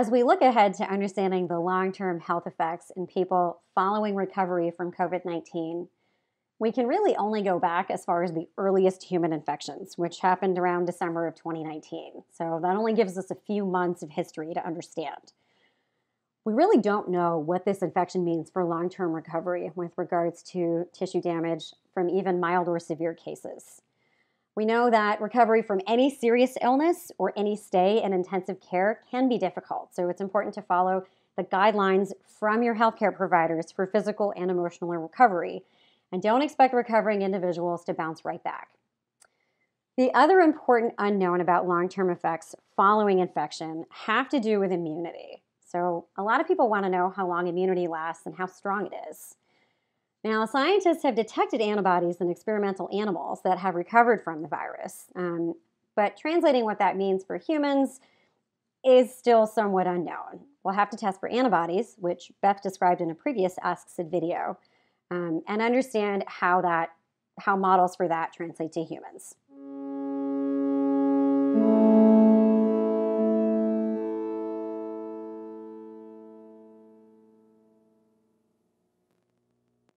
As we look ahead to understanding the long-term health effects in people following recovery from COVID-19, we can really only go back as far as the earliest human infections, which happened around December of 2019. So that only gives us a few months of history to understand. We really don't know what this infection means for long-term recovery with regards to tissue damage from even mild or severe cases. We know that recovery from any serious illness or any stay in intensive care can be difficult, so it's important to follow the guidelines from your healthcare providers for physical and emotional recovery, and don't expect recovering individuals to bounce right back. The other important unknown about long-term effects following infection have to do with immunity. So a lot of people want to know how long immunity lasts and how strong it is. Now, scientists have detected antibodies in experimental animals that have recovered from the virus, but translating what that means for humans is still somewhat unknown. We'll have to test for antibodies, which Beth described in a previous Ask CIDD video, and understand how models for that translate to humans.